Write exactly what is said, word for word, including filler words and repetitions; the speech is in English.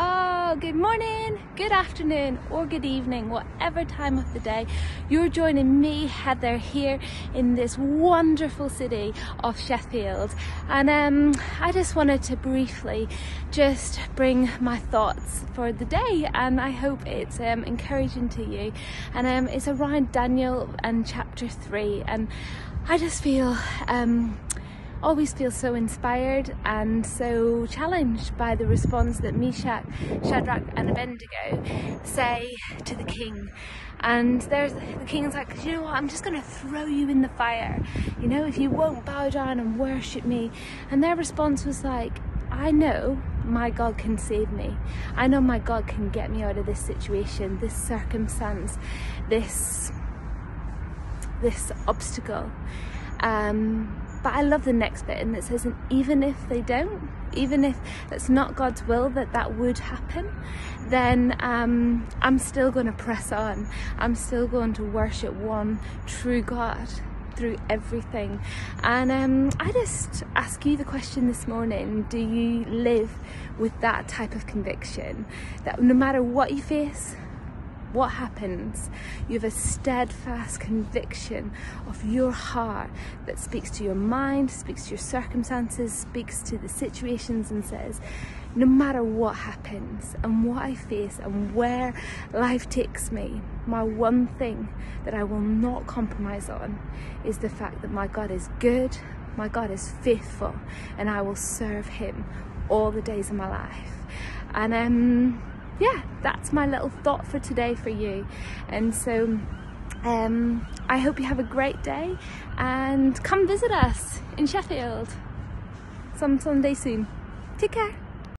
Oh, good morning, good afternoon, or good evening, whatever time of the day. You're joining me, Heather, here in this wonderful city of Sheffield. And um, I just wanted to briefly just bring my thoughts for the day. And I hope it's um, encouraging to you. And um, it's around Daniel and chapter three. And I just feel... Um, always feel so inspired and so challenged by the response that Meshach, Shadrach and Abednego say to the king. And there's the king's like, you know what, I'm just going to throw you in the fire, you know, if you won't bow down and worship me. And their response was like, I know my God can save me. I know my God can get me out of this situation, this circumstance, this, this obstacle. Um, But I love the next bit, and it says, and even if they don't, even if that's not God's will that that would happen, then um, I'm still going to press on. I'm still going to worship one true God through everything. And um, I just ask you the question this morning, do you live with that type of conviction? That no matter what you face, what happens, you have a steadfast conviction of your heart that speaks to your mind, speaks to your circumstances, speaks to the situations, and says, no matter what happens and what I face and where life takes me, my one thing that I will not compromise on is the fact that my God is good, my God is faithful, and I will serve him all the days of my life. And um yeah, that's my little thought for today for you. And so um, I hope you have a great day, and come visit us in Sheffield some someday soon. Take care.